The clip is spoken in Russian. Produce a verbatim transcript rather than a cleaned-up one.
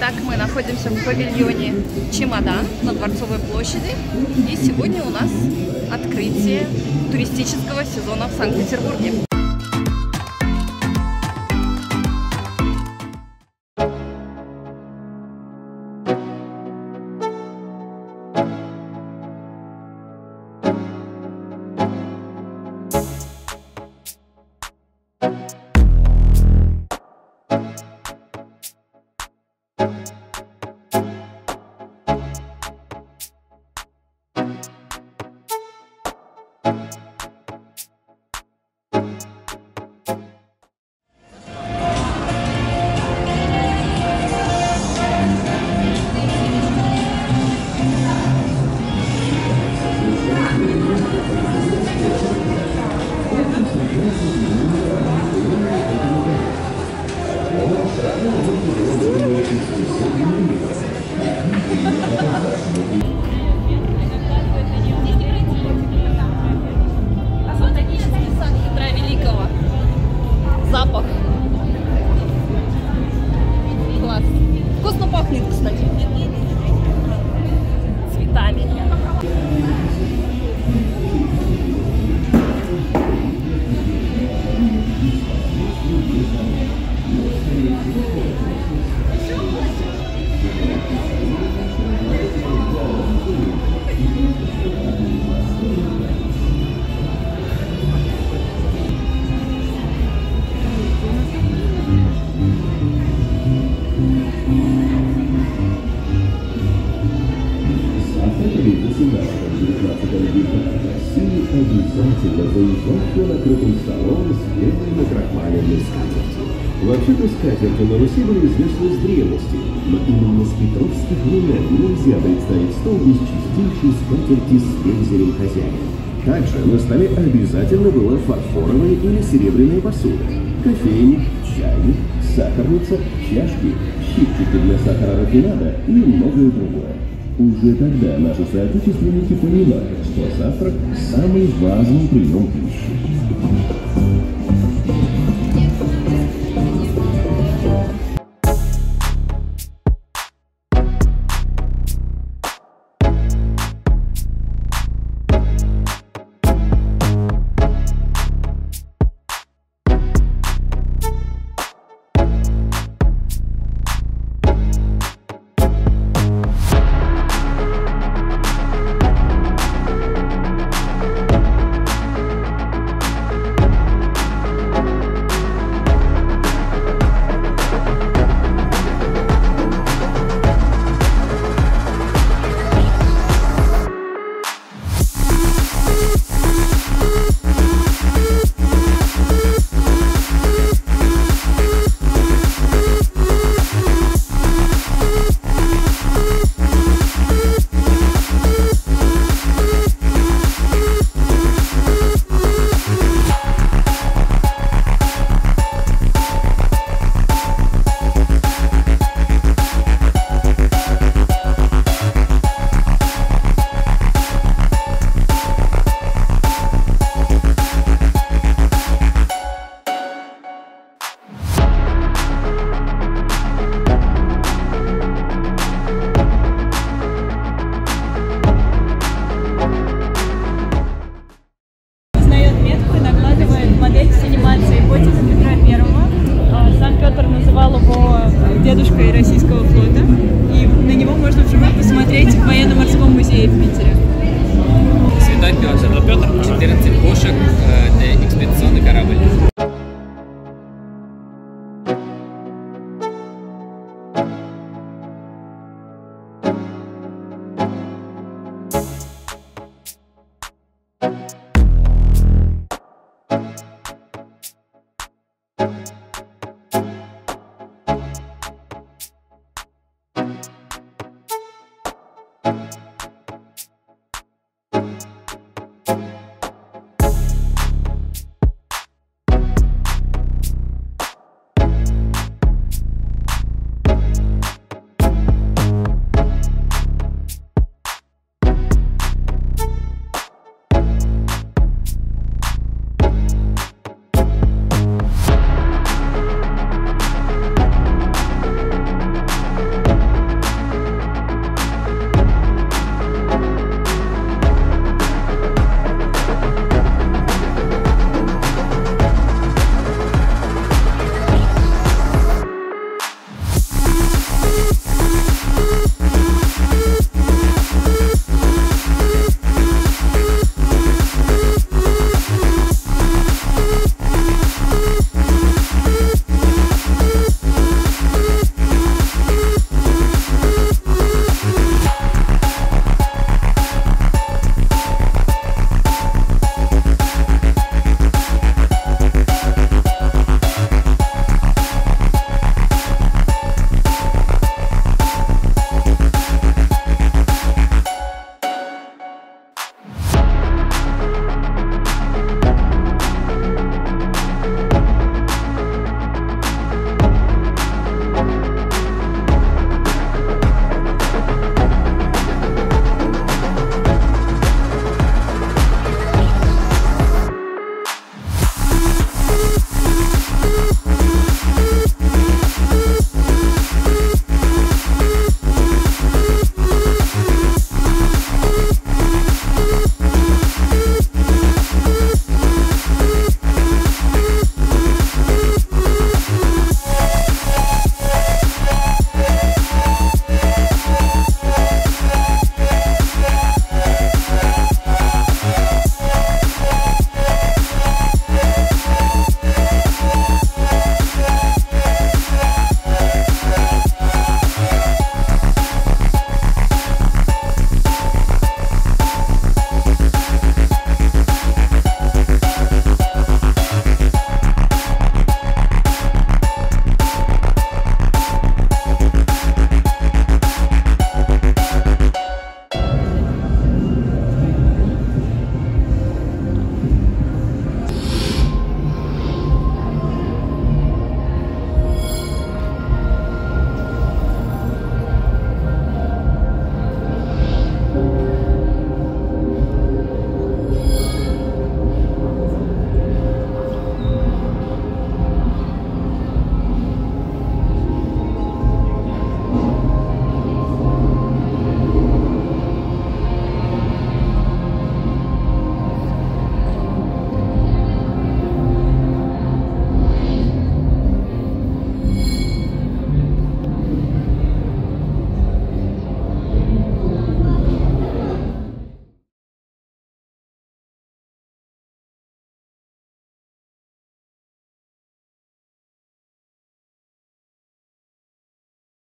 Так, мы находимся в павильоне «Чемодан» на Дворцовой площади. И сегодня у нас открытие туристического сезона в Санкт-Петербурге. Вообще-то скатерти на Руси были известны с древности, но именно с петровских времен нельзя представить стол без чистейшей скатерти с вензелем хозяина. Также на столе обязательно была фарфоровая или серебряная посуда, кофейник, чайник, сахарница, чашки, щипчики для сахара рафинада и многое другое. Уже тогда наши соотечественники понимали, что завтрак – самый важный прием пищи.